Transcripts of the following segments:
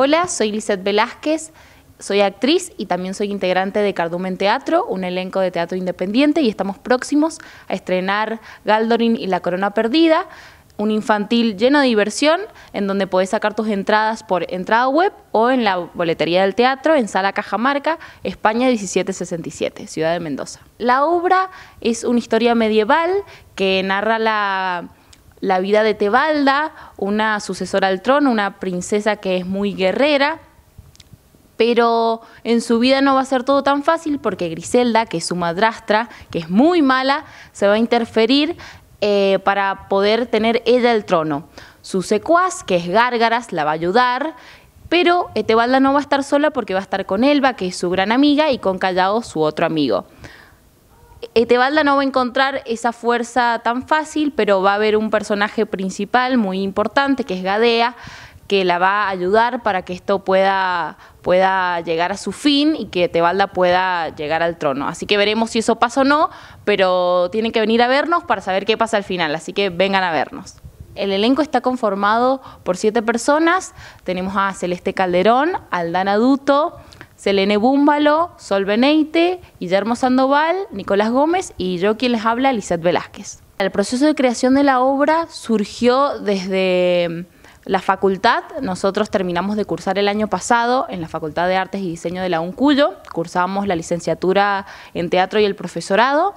Hola, soy Lisette Velázquez, soy actriz y también soy integrante de Cardumen Teatro, un elenco de teatro independiente, y estamos próximos a estrenar Galdorín y La Corona Perdida, un infantil lleno de diversión, en donde podés sacar tus entradas por entrada web o en la boletería del teatro, en Sala Cajamarca, España 1767, Ciudad de Mendoza. La obra es una historia medieval que narra la vida de Tebalda, una sucesora al trono, una princesa que es muy guerrera, pero en su vida no va a ser todo tan fácil porque Griselda, que es su madrastra, que es muy mala, se va a interferir para poder tener ella el trono. Su secuaz, que es Gárgaras, la va a ayudar, pero Etevalda no va a estar sola porque va a estar con Elba, que es su gran amiga, y con Callao, su otro amigo. Etevalda no va a encontrar esa fuerza tan fácil, pero va a haber un personaje principal muy importante, que es Gadea, que la va a ayudar para que esto pueda llegar a su fin y que Tebalda pueda llegar al trono. Así que veremos si eso pasa o no, pero tienen que venir a vernos para saber qué pasa al final, así que vengan a vernos. El elenco está conformado por 7 personas. Tenemos a Celeste Calderón, Aldana Duto, Selene Búmbalo, Sol Beneite, Guillermo Sandoval, Nicolás Gómez y yo, quien les habla, Lisette Velázquez. El proceso de creación de la obra surgió desde la facultad. Nosotros terminamos de cursar el año pasado en la Facultad de Artes y Diseño de la UNCUYO, cursamos la licenciatura en teatro y el profesorado,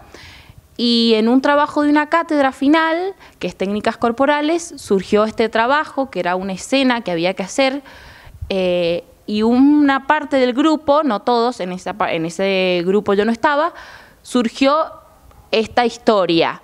y en un trabajo de una cátedra final, que es Técnicas Corporales, surgió este trabajo, que era una escena que había que hacer, y una parte del grupo, no todos, en ese grupo yo no estaba, surgió esta historia.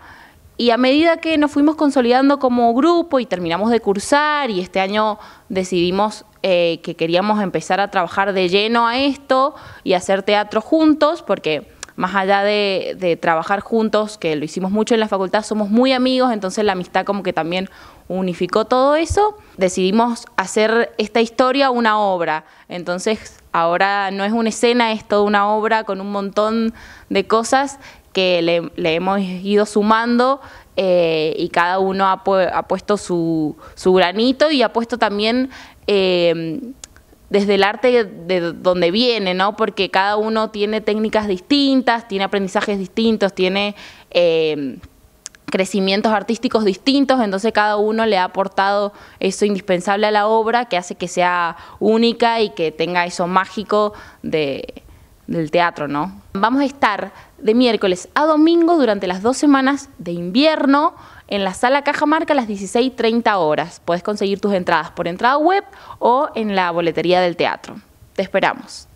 Y a medida que nos fuimos consolidando como grupo y terminamos de cursar, y este año decidimos que queríamos empezar a trabajar de lleno a esto y hacer teatro juntos, porque más allá de trabajar juntos, que lo hicimos mucho en la facultad, somos muy amigos, entonces la amistad como que también unificó todo eso. Decidimos hacer esta historia una obra, entonces ahora no es una escena, es toda una obra con un montón de cosas que le hemos ido sumando, y cada uno ha puesto su granito y ha puesto también desde el arte de donde viene, ¿no? Porque cada uno tiene técnicas distintas, tiene aprendizajes distintos, tiene crecimientos artísticos distintos, entonces cada uno le ha aportado eso indispensable a la obra que hace que sea única y que tenga eso mágico del teatro, ¿no? Vamos a estar de miércoles a domingo durante las 2 semanas de invierno en la Sala Cajamarca a las 16:30 horas. Podés conseguir tus entradas por entrada web o en la boletería del teatro. Te esperamos.